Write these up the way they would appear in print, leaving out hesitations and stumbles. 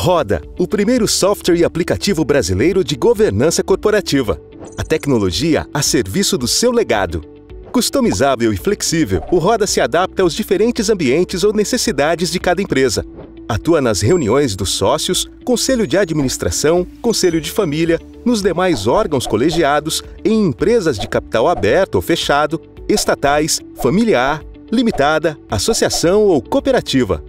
Roda, o primeiro software e aplicativo brasileiro de governança corporativa. A tecnologia a serviço do seu legado. Customizável e flexível, o Roda se adapta aos diferentes ambientes ou necessidades de cada empresa. Atua nas reuniões dos sócios, conselho de administração, conselho de família, nos demais órgãos colegiados, em empresas de capital aberto ou fechado, estatais, familiar, limitada, associação ou cooperativa.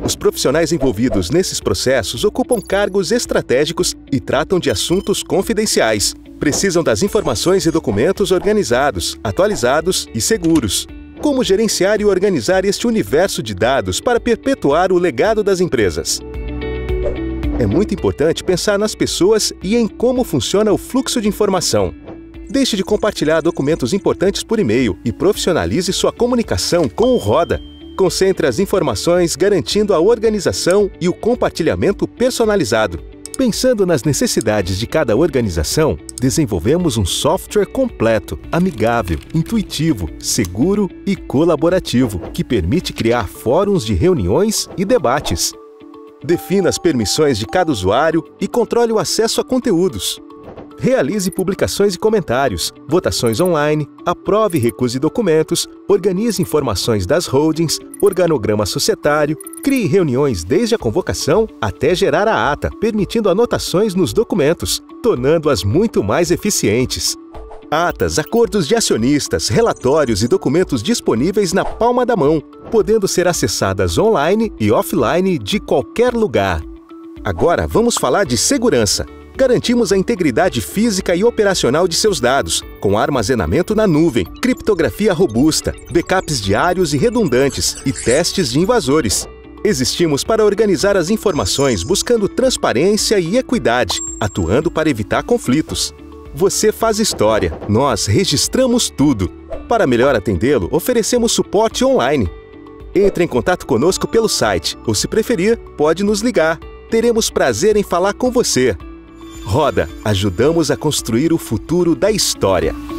Os profissionais envolvidos nesses processos ocupam cargos estratégicos e tratam de assuntos confidenciais. Precisam das informações e documentos organizados, atualizados e seguros. Como gerenciar e organizar este universo de dados para perpetuar o legado das empresas? É muito importante pensar nas pessoas e em como funciona o fluxo de informação. Deixe de compartilhar documentos importantes por e-mail e profissionalize sua comunicação com o Roda. Concentre as informações garantindo a organização e o compartilhamento personalizado. Pensando nas necessidades de cada organização, desenvolvemos um software completo, amigável, intuitivo, seguro e colaborativo, que permite criar fóruns de reuniões e debates. Defina as permissões de cada usuário e controle o acesso a conteúdos. Realize publicações e comentários, votações online, aprove e recuse documentos, organize informações das holdings, organograma societário, crie reuniões desde a convocação até gerar a ata, permitindo anotações nos documentos, tornando-as muito mais eficientes. Atas, acordos de acionistas, relatórios e documentos disponíveis na palma da mão, podendo ser acessadas online e offline de qualquer lugar. Agora vamos falar de segurança. Garantimos a integridade física e operacional de seus dados, com armazenamento na nuvem, criptografia robusta, backups diários e redundantes e testes de invasores. Existimos para organizar as informações buscando transparência e equidade, atuando para evitar conflitos. Você faz história, nós registramos tudo. Para melhor atendê-lo, oferecemos suporte online. Entre em contato conosco pelo site ou, se preferir, pode nos ligar. Teremos prazer em falar com você. Roda, ajudamos a construir o futuro da história.